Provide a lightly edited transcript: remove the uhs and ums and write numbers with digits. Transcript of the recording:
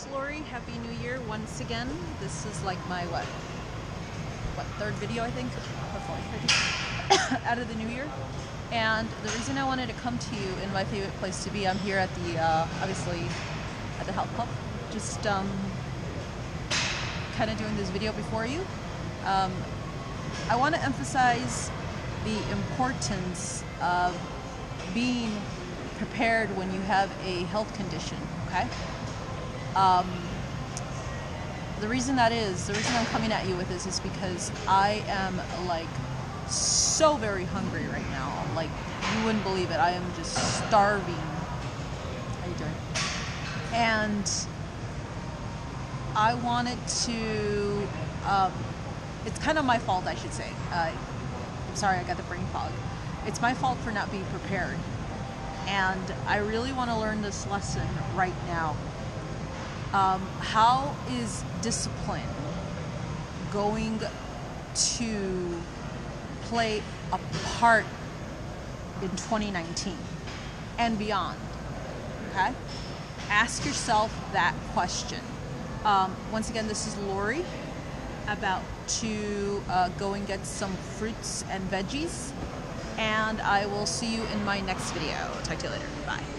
it's Lori. Happy New Year once again. This is like my, what third video, I think, or fourth, out of the new year. And the reason I wanted to come to you in my favorite place to be, I'm here at the, obviously, at the health club, just kind of doing this video before you. I want to emphasize the importance of being prepared when you have a health condition, okay? The reason I'm coming at you with this is because I am like so very hungry right now. Like, you wouldn't believe it. I am just starving. How you doing? And I wanted to, it's kind of my fault, I should say. I'm sorry, I got the brain fog. It's my fault for not being prepared. And I really want to learn this lesson right now. How is discipline going to play a part in 2019 and beyond? Okay? Ask yourself that question. Once again, this is Lori, about to go and get some fruits and veggies, and I will see you in my next video. Talk to you later. Bye.